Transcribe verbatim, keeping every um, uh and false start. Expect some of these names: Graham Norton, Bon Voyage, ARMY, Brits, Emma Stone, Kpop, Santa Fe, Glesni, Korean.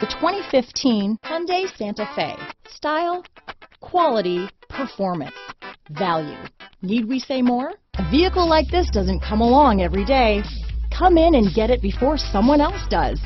The twenty fifteen Hyundai Santa Fe. Style, quality, performance, value. Need we say more? A vehicle like this doesn't come along every day. Come in and get it before someone else does.